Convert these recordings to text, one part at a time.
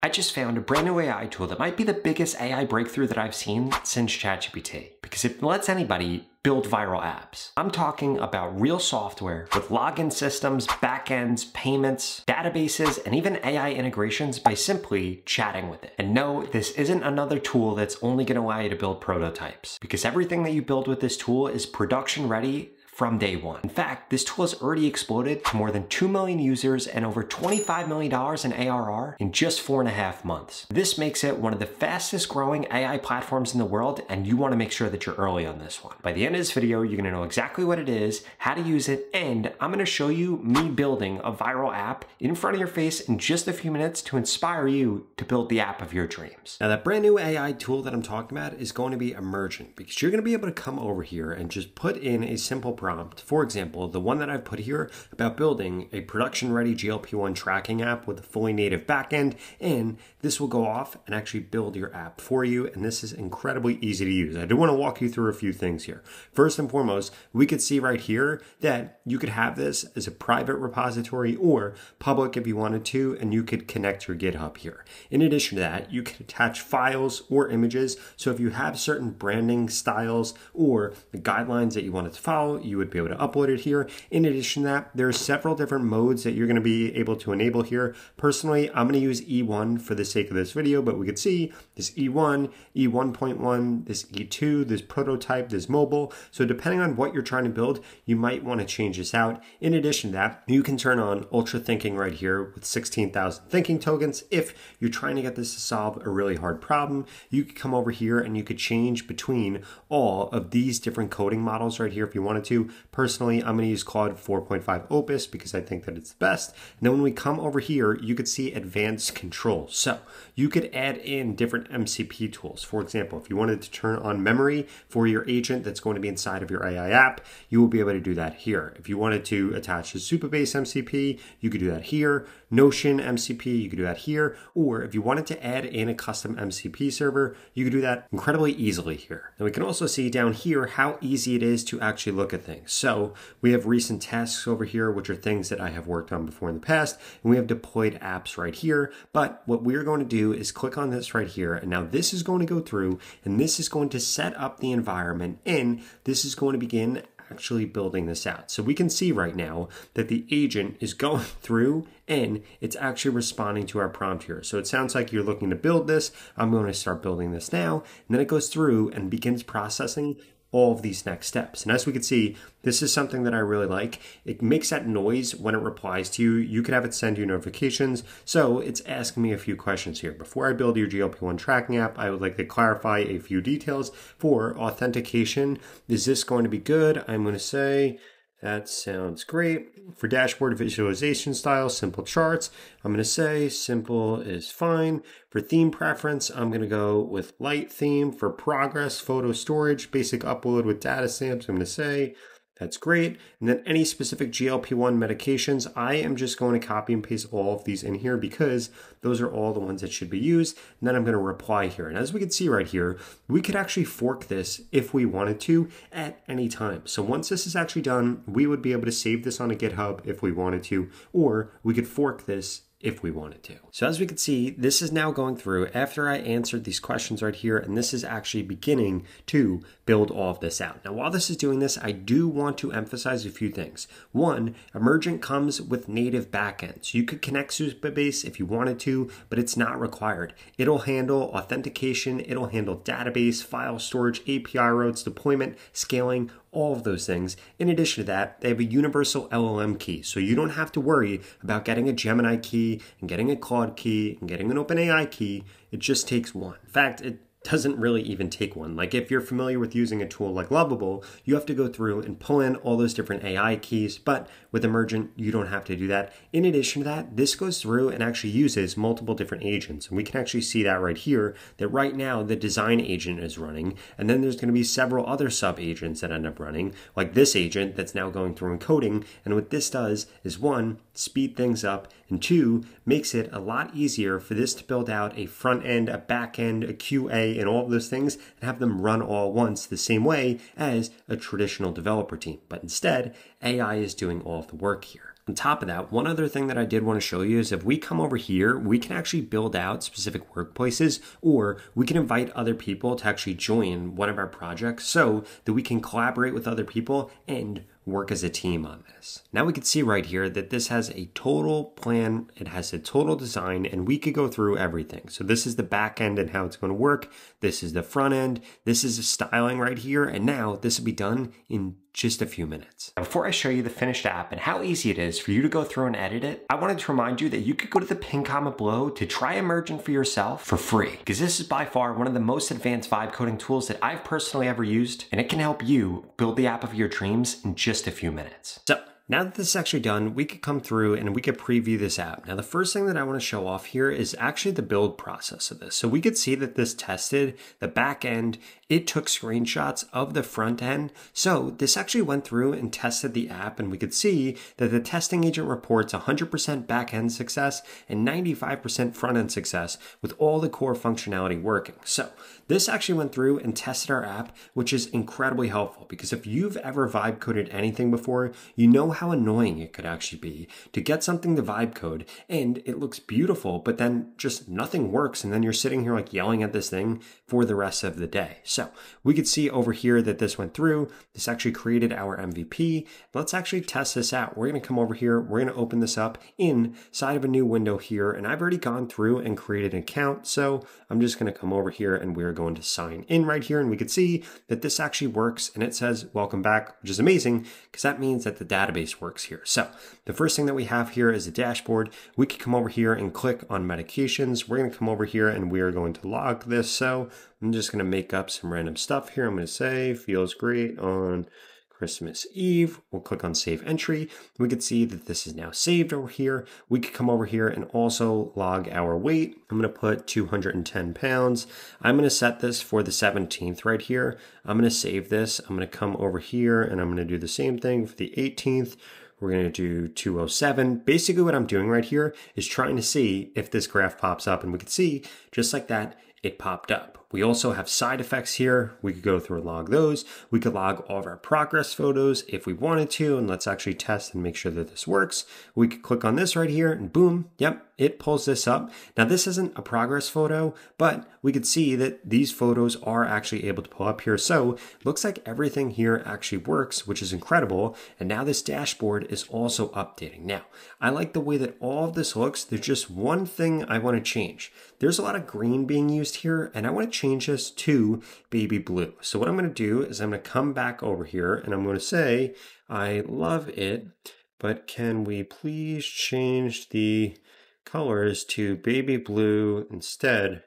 I just found a brand new AI tool that might be the biggest AI breakthrough that I've seen since ChatGPT, because it lets anybody build viral apps. I'm talking about real software with login systems, backends, payments, databases, and even AI integrations by simply chatting with it. And no, this isn't another tool that's only going to allow you to build prototypes, because everything that you build with this tool is production ready from day one. In fact, this tool has already exploded to more than 2 million users and over $25 million in ARR in just 4.5 months. This makes it one of the fastest growing AI platforms in the world, and you want to make sure that you're early on this one. By the end of this video, you're going to know exactly what it is, how to use it, and I'm going to show you me building a viral app in front of your face in just a few minutes to inspire you to build the app of your dreams. Now, that brand new AI tool that I'm talking about is going to be Emergent, because you're going to be able to come over here and just put in a simple prompt. For example, the one that I've put here about building a production-ready GLP-1 tracking app with a fully native backend, and this will go off and actually build your app for you, and this is incredibly easy to use. I do want to walk you through a few things here. First and foremost, we could see right here that you could have this as a private repository or public if you wanted to, and you could connect your GitHub here. In addition to that, you can attach files or images, so if you have certain branding styles or the guidelines that you wanted to follow, you would be able to upload it here. In addition to that, there are several different modes that you're going to be able to enable here. Personally, I'm going to use E1 for the sake of this video, but we could see this E1, E1.1, this E2, this prototype, this mobile. So depending on what you're trying to build, you might want to change this out. In addition to that, you can turn on ultra thinking right here with 16,000 thinking tokens. If you're trying to get this to solve a really hard problem, you could come over here and you could change between all of these different coding models right here if you wanted to. Personally, I'm going to use Claude 4.5 Opus because I think that it's the best. And then when we come over here, you could see advanced controls. So you could add in different MCP tools. For example, if you wanted to turn on memory for your agent that's going to be inside of your AI app, you will be able to do that here. If you wanted to attach a Supabase MCP, you could do that here. Notion MCP, you could do that here. Or if you wanted to add in a custom MCP server, you could do that incredibly easily here. And we can also see down here how easy it is to actually look at things. So we have recent tasks over here, which are things that I have worked on before in the past, and we have deployed apps right here. But what we're going to do is click on this right here, and now this is going to go through, and this is going to set up the environment, and this is going to begin actually building this out. So we can see right now that the agent is going through and it's actually responding to our prompt here. So it sounds like you're looking to build this. I'm going to start building this now, and then it goes through and begins processing all of these next steps. And as we can see, this is something that I really like. It makes that noise when it replies to you. You could have it send you notifications. So it's asking me a few questions here. Before I build your GLP-1 tracking app, I would like to clarify a few details for authentication. Is this going to be good? I'm going to say, that sounds great. For dashboard visualization style, simple charts, I'm going to say simple is fine. For theme preference, I'm going to go with light theme. For progress, photo storage, basic upload with data stamps, I'm going to say that's great. And then any specific GLP-1 medications, I am just going to copy and paste all of these in here because those are all the ones that should be used. And then I'm going to reply here. And as we can see right here, we could actually fork this if we wanted to at any time. So once this is actually done, we would be able to save this on a GitHub if we wanted to, or we could fork this if we wanted to. So as we can see, this is now going through after I answered these questions right here, and this is actually beginning to build all of this out. Now, while this is doing this, I do want to emphasize a few things. One, Emergent comes with native backends. You could connect Supabase if you wanted to, but it's not required. It'll handle authentication, it'll handle database, file storage, API routes, deployment, scaling, all of those things. In addition to that, they have a universal LLM key, so you don't have to worry about getting a Gemini key and getting a Claude key and getting an OpenAI key. It just takes one. In fact, it doesn't really even take one. Like if you're familiar with using a tool like Lovable, you have to go through and pull in all those different AI keys, but with Emergent, you don't have to do that. In addition to that, this goes through and actually uses multiple different agents. And we can actually see that right here, that right now the design agent is running, and then there's going to be several other sub agents that end up running, like this agent that's now going through and coding. And what this does is one, speed things up, and two, makes it a lot easier for this to build out a front end, a back end, a QA, and all of those things, and have them run all once the same way as a traditional developer team. But instead, AI is doing all of the work here. On top of that, one other thing that I did want to show you is if we come over here, we can actually build out specific workplaces, or we can invite other people to actually join one of our projects so that we can collaborate with other people and work as a team on this. Now we can see right here that this has a total plan, it has a total design, and we could go through everything. So this is the back end and how it's going to work. This is the front end. This is the styling right here. And now this will be done in just a few minutes. Now, before I show you the finished app and how easy it is for you to go through and edit it, I wanted to remind you that you could go to the pinned comment below to try Emergent for yourself for free, because this is by far one of the most advanced vibe coding tools that I've personally ever used, and it can help you build the app of your dreams in just a few minutes. So now that this is actually done, we could come through and we could preview this app. Now, the first thing that I want to show off here is actually the build process of this. So we could see that this tested the back end. It took screenshots of the front end. So this actually went through and tested the app, and we could see that the testing agent reports 100% back end success and 95% front end success with all the core functionality working. So this actually went through and tested our app, which is incredibly helpful, because if you've ever vibe coded anything before, you know how annoying it could actually be to get something to vibe code and it looks beautiful, but then just nothing works. And then you're sitting here like yelling at this thing for the rest of the day. So we could see over here that this went through, this actually created our MVP. Let's actually test this out. We're going to come over here. We're going to open this up inside of a new window here. And I've already gone through and created an account. So I'm just going to come over here and we're going to sign in right here. And we could see that this actually works. And it says, welcome back, which is amazing because that means that the database works here. So the first thing that we have here is a dashboard. We could come over here and click on medications. We're going to come over here and we are going to log this. So I'm just going to make up some random stuff here. I'm going to say feels great on Christmas Eve. We'll click on save entry. We could see that this is now saved over here. We could come over here and also log our weight. I'm going to put 210 pounds. I'm going to set this for the 17th right here. I'm going to save this. I'm going to come over here and I'm going to do the same thing for the 18th. We're going to do 207. Basically what I'm doing right here is trying to see if this graph pops up, and we could see just like that, it popped up. We also have side effects here. We could go through and log those. We could log all of our progress photos if we wanted to, and let's actually test and make sure that this works. We could click on this right here and boom, yep, it pulls this up. Now this isn't a progress photo, but we could see that these photos are actually able to pull up here. So it looks like everything here actually works, which is incredible. And now this dashboard is also updating. Now, I like the way that all of this looks. There's just one thing I want to change. There's a lot of green being used here, and I want to change this to baby blue. So what I'm going to do is I'm going to come back over here and I'm going to say, I love it, but can we please change the colors to baby blue instead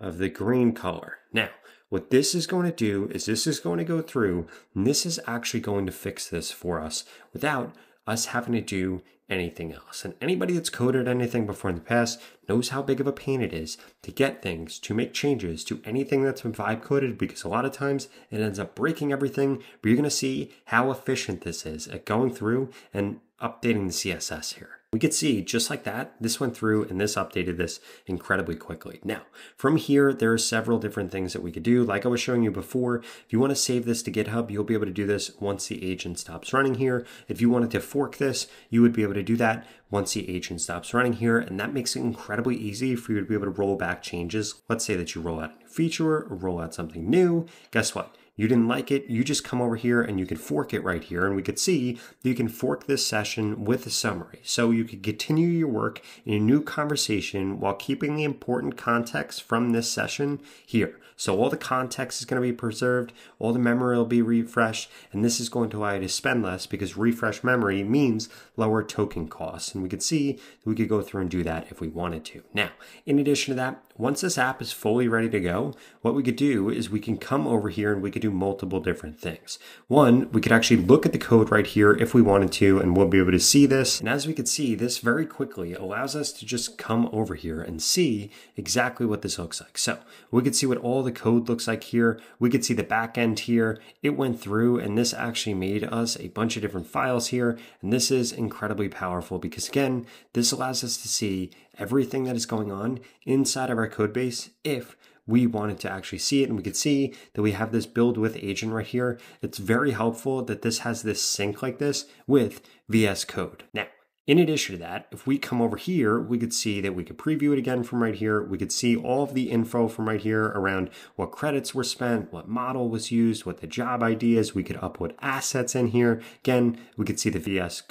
of the green color? Now, what this is going to do is this is going to go through and this is actually going to fix this for us without us having to do anything else. And anybody that's coded anything before in the past knows how big of a pain it is to get things, to make changes to anything that's been vibe coded, because a lot of times it ends up breaking everything. But you're going to see how efficient this is at going through and updating the CSS here. We could see just like that, this went through and this updated this incredibly quickly. Now, from here, there are several different things that we could do. Like I was showing you before, if you want to save this to GitHub, you'll be able to do this once the agent stops running here. If you wanted to fork this, you would be able to do that once the agent stops running here. And that makes it incredibly easy for you to be able to roll back changes. Let's say that you roll out a new feature or roll out something new. Guess what? You didn't like it, you just come over here and you can fork it right here. And we could see that you can fork this session with a summary. So you could continue your work in a new conversation while keeping the important context from this session here. So all the context is going to be preserved, all the memory will be refreshed, and this is going to allow you to spend less because refresh memory means lower token costs. And we could see that we could go through and do that if we wanted to. Now, in addition to that, once this app is fully ready to go, what we could do is we can come over here and we could do multiple different things. One, we could actually look at the code right here if we wanted to, and we'll be able to see this. And as we could see, this very quickly allows us to just come over here and see exactly what this looks like. So we could see what all the code looks like here. We could see the back end here. It went through and this actually made us a bunch of different files here. And this is incredibly powerful because again, this allows us to see everything that is going on inside of our code base if we wanted to actually see it. And we could see that we have this build with agent right here. It's very helpful that this has this sync like this with VS Code. Now, In addition to that, if we come over here, we could see that we could preview it again from right here. We could see all of the info from right here around what credits were spent, what model was used, what the job ID is. We could upload assets in here. Again, we could see the VS code.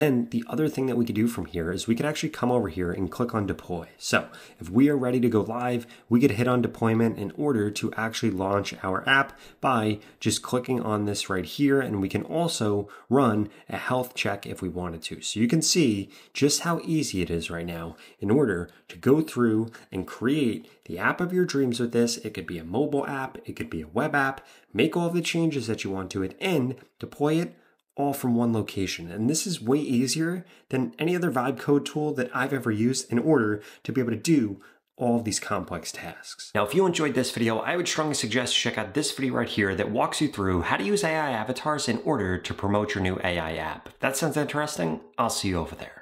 And the other thing that we could do from here is we could actually come over here and click on deploy. So if we are ready to go live, we could hit on deployment in order to actually launch our app by just clicking on this right here. And we can also run a health check if we wanted to. So you can see just how easy it is right now in order to go through and create the app of your dreams with this. It could be a mobile app, it could be a web app, make all the changes that you want to it and deploy it all from one location. And this is way easier than any other vibe code tool that I've ever used in order to be able to do all of these complex tasks. Now, if you enjoyed this video, I would strongly suggest check out this video right here that walks you through how to use AI avatars in order to promote your new AI app. If that sounds interesting, I'll see you over there.